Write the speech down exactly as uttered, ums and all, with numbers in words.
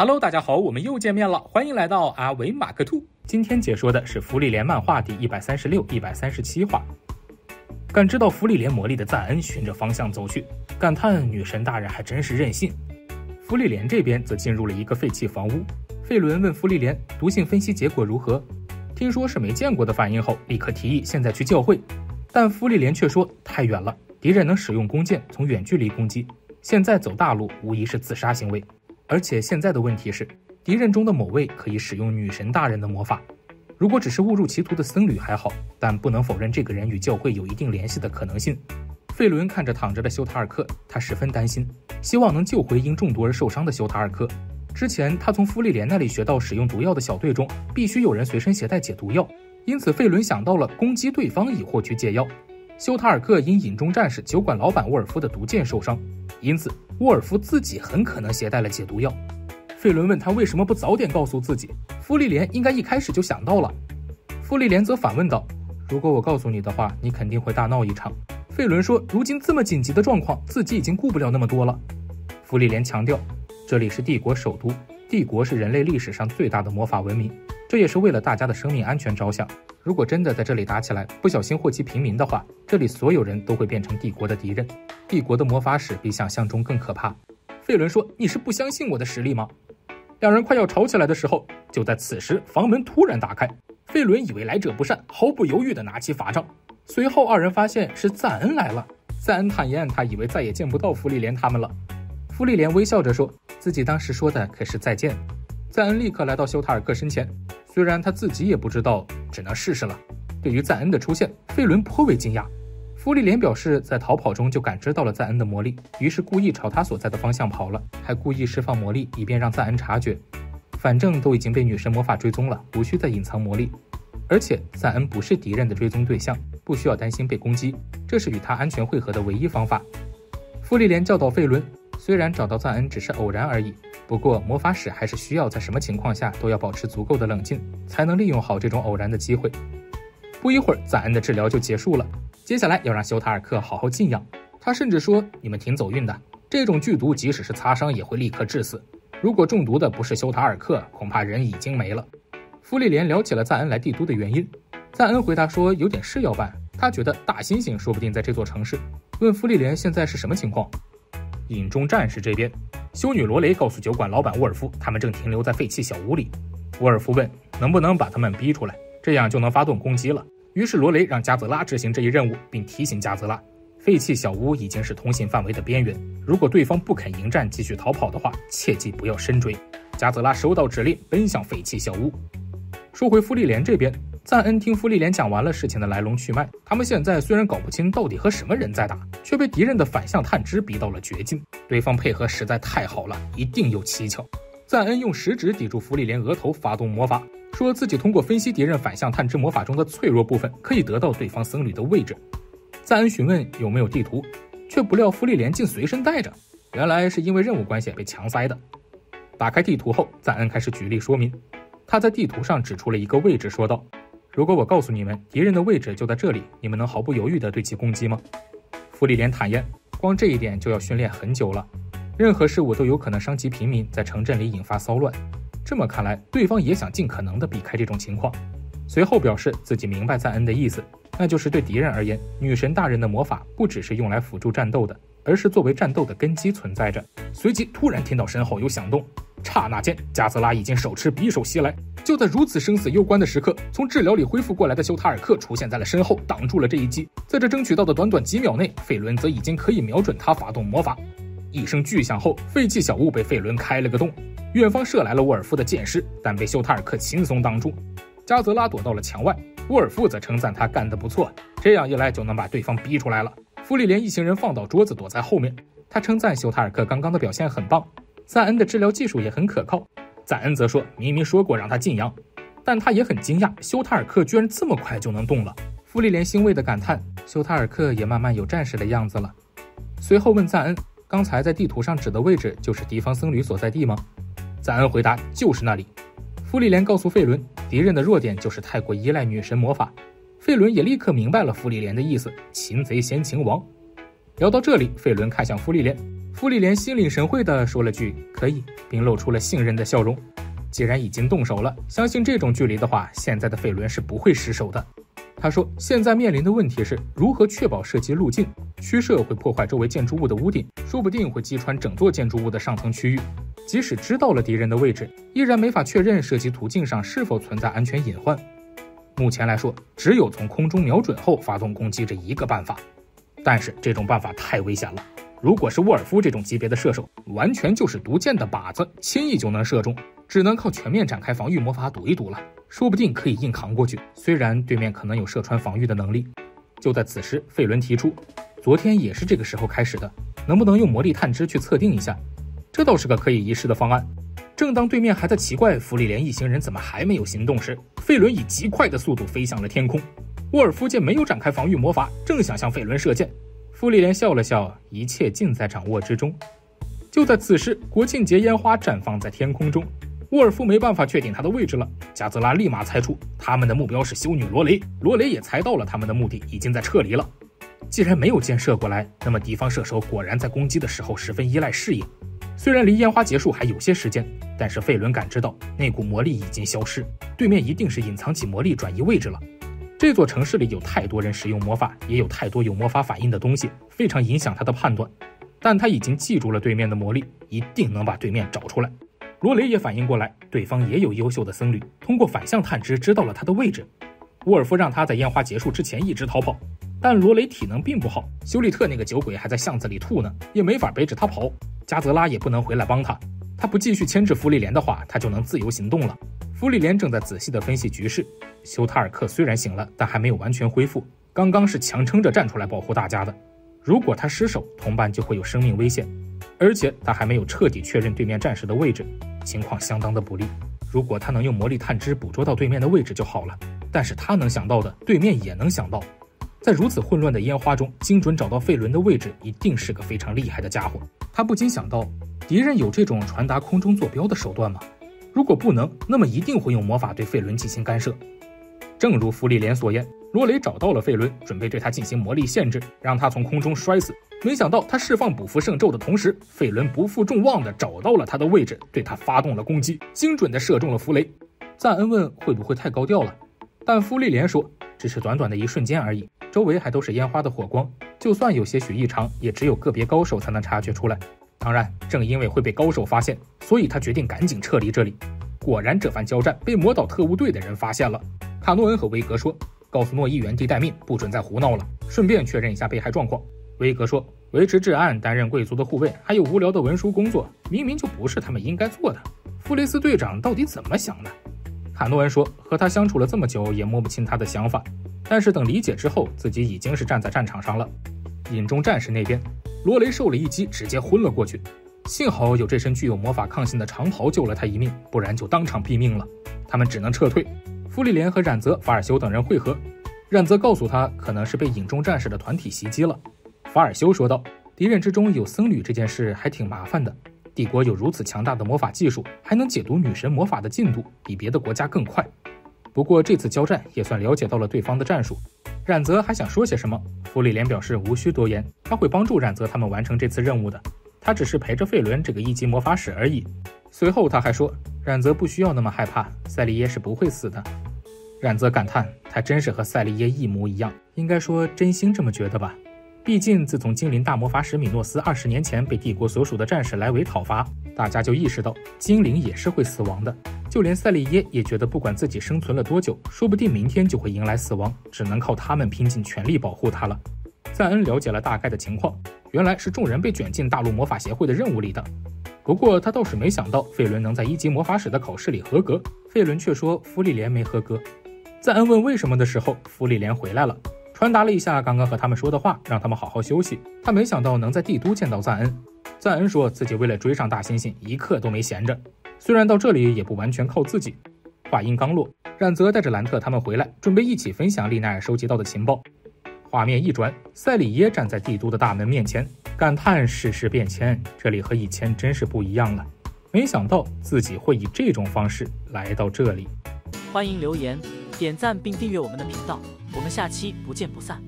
Hello， 大家好，我们又见面了，欢迎来到阿维马克兔。今天解说的是《芙莉莲》漫画第一百三十六、一百三十七话。感知到芙莉莲魔力的赞恩循着方向走去，感叹女神大人还真是任性。芙莉莲这边则进入了一个废弃房屋，费伦问芙莉莲毒性分析结果如何，听说是没见过的反应后，立刻提议现在去教会，但芙莉莲却说太远了，敌人能使用弓箭从远距离攻击，现在走大路无疑是自杀行为。而且现在的问题是，敌人中的某位可以使用女神大人的魔法。如果只是误入歧途的僧侣还好，但不能否认这个人与教会有一定联系的可能性。费伦看着躺着的修塔尔克，他十分担心，希望能救回因中毒而受伤的修塔尔克。之前他从芙莉莲那里学到，使用毒药的小队中必须有人随身携带解毒药，因此费伦想到了攻击对方以获取解药。修塔尔克因影中战士酒馆老板沃尔夫的毒箭受伤，因此沃尔夫自己很可能携带了解毒药。费伦问他为什么不早点告诉自己，芙莉莲应该一开始就想到了。芙莉莲则反问道，如果我告诉你的话，你肯定会大闹一场。费伦说，如今这么紧急的状况，自己已经顾不了那么多了。芙莉莲强调，这里是帝国首都，帝国是人类历史上最大的魔法文明，这也是为了大家的生命安全着想。如果真的在这里打起来，不小心祸及平民的话，这里所有人都会变成帝国的敌人。帝国的魔法史比想象中更可怕。费伦说，你是不相信我的实力吗？两人快要吵起来的时候，就在此时房门突然打开，费伦以为来者不善，毫不犹豫地拿起法杖。随后二人发现是赞恩来了，赞恩坦言他以为再也见不到芙莉莲他们了。芙莉莲微笑着说，自己当时说的可是再见。赞恩立刻来到修塔尔克身前，虽然他自己也不知道，只能试试了。对于赞恩的出现，费伦颇为惊讶。芙莉莲表示在逃跑中就感知到了赞恩的魔力，于是故意朝他所在的方向跑了，还故意释放魔力以便让赞恩察觉。反正都已经被女神魔法追踪了，无需再隐藏魔力。而且赞恩不是敌人的追踪对象，不需要担心被攻击，这是与他安全汇合的唯一方法。芙莉莲教导费伦，虽然找到赞恩只是偶然而已，不过魔法史还是需要在什么情况下都要保持足够的冷静，才能利用好这种偶然的机会。不一会儿，赞恩的治疗就结束了，接下来要让修塔尔克好好静养。他甚至说，你们挺走运的，这种剧毒即使是擦伤也会立刻致死，如果中毒的不是修塔尔克，恐怕人已经没了。芙莉莲聊起了赞恩来帝都的原因，赞恩回答说有点事要办，他觉得大猩猩说不定在这座城市，问芙莉莲现在是什么情况。影中战士这边，修女罗雷告诉酒馆老板沃尔夫，他们正停留在废弃小屋里。沃尔夫问能不能把他们逼出来，这样就能发动攻击了。于是罗雷让加泽拉执行这一任务，并提醒加泽拉，废弃小屋已经是通信范围的边缘，如果对方不肯迎战继续逃跑的话，切记不要深追。加泽拉收到指令，奔向废弃小屋。说回芙莉莲这边，赞恩听芙莉莲讲完了事情的来龙去脉，他们现在虽然搞不清到底和什么人在打，却被敌人的反向探知逼到了绝境，对方配合实在太好了，一定有蹊跷。赞恩用食指抵住芙莉莲额头发动魔法，说自己通过分析敌人反向探知魔法中的脆弱部分，可以得到对方僧侣的位置。赞恩询问有没有地图，却不料芙莉莲竟随身带着，原来是因为任务关系被强塞的。打开地图后，赞恩开始举例说明，他在地图上指出了一个位置，说道，如果我告诉你们敌人的位置就在这里，你们能毫不犹豫地对其攻击吗？芙莉莲坦言，光这一点就要训练很久了，任何事物都有可能伤及平民，在城镇里引发骚乱，这么看来对方也想尽可能地避开这种情况。随后表示自己明白赞恩的意思，那就是对敌人而言，女神大人的魔法不只是用来辅助战斗的，而是作为战斗的根基存在着。随即突然听到身后有响动，刹那间加泽拉已经手持匕首袭来。就在如此生死攸关的时刻，从治疗里恢复过来的修塔尔克出现在了身后，挡住了这一击。在这争取到的短短几秒内，费伦则已经可以瞄准他发动魔法。一声巨响后，废弃小屋被费伦开了个洞，远方射来了沃尔夫的剑师，但被修塔尔克轻松挡住。加泽拉躲到了墙外，沃尔夫则称赞他干得不错，这样一来就能把对方逼出来了。芙莉莲一行人放倒桌子躲在后面，他称赞修塔尔克刚刚的表现很棒，赞恩的治疗技术也很可靠。赞恩则说明明说过让他静养，但他也很惊讶，修塔尔克居然这么快就能动了。芙莉莲欣慰地感叹，修塔尔克也慢慢有战士的样子了。随后问赞恩，刚才在地图上指的位置就是敌方僧侣所在地吗？赞恩回答，就是那里。芙莉莲告诉费伦，敌人的弱点就是太过依赖女神魔法。费伦也立刻明白了芙莉莲的意思，擒贼先擒王。聊到这里，费伦看向芙莉莲，傅立莲心领神会地说了句“可以”，并露出了信任的笑容。既然已经动手了，相信这种距离的话，现在的费伦是不会失手的。他说，现在面临的问题是如何确保射击路径。虚射会破坏周围建筑物的屋顶，说不定会击穿整座建筑物的上层区域。即使知道了敌人的位置，依然没法确认射击途径上是否存在安全隐患。目前来说，只有从空中瞄准后发动攻击这一个办法，但是这种办法太危险了。如果是沃尔夫这种级别的射手，完全就是毒箭的靶子，轻易就能射中，只能靠全面展开防御魔法赌一赌了，说不定可以硬扛过去。虽然对面可能有射穿防御的能力。就在此时，费伦提出，昨天也是这个时候开始的，能不能用魔力探知去测定一下？这倒是个可以一试的方案。正当对面还在奇怪弗里莲一行人怎么还没有行动时，费伦以极快的速度飞向了天空。沃尔夫见没有展开防御魔法，正想向费伦射箭。弗里莲笑了笑，一切尽在掌握之中。就在此时，国庆节烟花绽放在天空中，沃尔夫没办法确定他的位置了。加泽拉立马猜出他们的目标是修女罗雷，罗雷也猜到了他们的目的，已经在撤离了。既然没有箭射过来，那么敌方射手果然在攻击的时候十分依赖视野。虽然离烟花结束还有些时间，但是费伦感知到那股魔力已经消失，对面一定是隐藏起魔力转移位置了。这座城市里有太多人使用魔法，也有太多有魔法反应的东西，非常影响他的判断。但他已经记住了对面的魔力，一定能把对面找出来。罗雷也反应过来，对方也有优秀的僧侣，通过反向探知知道了他的位置。沃尔夫让他在烟花结束之前一直逃跑，但罗雷体能并不好，修利特那个酒鬼还在巷子里吐呢，也没法背着他跑。加泽拉也不能回来帮他，他不继续牵制弗利莲的话，他就能自由行动了。弗利莲正在仔细地分析局势。修塔尔克虽然醒了，但还没有完全恢复，刚刚是强撑着站出来保护大家的。如果他失手，同伴就会有生命危险，而且他还没有彻底确认对面战士的位置，情况相当的不利。如果他能用魔力探知捕捉到对面的位置就好了，但是他能想到的，对面也能想到。在如此混乱的烟花中，精准找到费伦的位置，一定是个非常厉害的家伙。他不禁想到，敌人有这种传达空中坐标的手段吗？如果不能，那么一定会用魔法对费伦进行干涉。正如弗利莲所言，罗雷找到了费伦，准备对他进行魔力限制，让他从空中摔死。没想到他释放补服圣咒的同时，费伦不负众望地找到了他的位置，对他发动了攻击，精准地射中了弗雷。赞恩问会不会太高调了，但弗利莲说，只是短短的一瞬间而已，周围还都是烟花的火光，就算有些许异常，也只有个别高手才能察觉出来。当然，正因为会被高手发现，所以他决定赶紧撤离这里。果然，这番交战被魔岛特务队的人发现了。卡诺恩和威格说，告诉诺伊原地待命，不准再胡闹了，顺便确认一下被害状况。威格说，维持治安、担任贵族的护卫，还有无聊的文书工作，明明就不是他们应该做的。弗雷斯队长到底怎么想的？卡诺恩说，和他相处了这么久，也摸不清他的想法，但是等理解之后，自己已经是站在战场上了。隐中战士那边，罗雷受了一击，直接昏了过去。幸好有这身具有魔法抗性的长袍救了他一命，不然就当场毙命了。他们只能撤退。弗利莲和冉泽、法尔修等人会合。冉泽告诉他，可能是被隐中战士的团体袭击了。法尔修说道：“敌人之中有僧侣这件事还挺麻烦的。帝国有如此强大的魔法技术，还能解读女神魔法的进度，比别的国家更快。不过这次交战也算了解到了对方的战术。”冉泽还想说些什么，弗利莲表示无需多言，他会帮助冉泽他们完成这次任务的，他只是陪着费伦这个一级魔法使而已。随后他还说，冉泽不需要那么害怕，塞利耶是不会死的。冉泽感叹，他真是和塞利耶一模一样，应该说真心这么觉得吧。毕竟自从精灵大魔法使米诺斯二十年前被帝国所属的战士莱维讨伐，大家就意识到精灵也是会死亡的。就连塞利耶也觉得，不管自己生存了多久，说不定明天就会迎来死亡，只能靠他们拼尽全力保护他了。赞恩了解了大概的情况，原来是众人被卷进大陆魔法协会的任务里的。不过他倒是没想到费伦能在一级魔法使的考试里合格，费伦却说弗利莲没合格。赞恩问为什么的时候，弗利莲回来了，传达了一下刚刚和他们说的话，让他们好好休息。他没想到能在帝都见到赞恩。赞恩说自己为了追上大猩猩，一刻都没闲着。虽然到这里也不完全靠自己。话音刚落，冉泽带着兰特他们回来，准备一起分享丽奈尔收集到的情报。画面一转，塞里耶站在帝都的大门面前，感叹世事变迁，这里和以前真是不一样了。没想到自己会以这种方式来到这里。欢迎留言、点赞并订阅我们的频道，我们下期不见不散。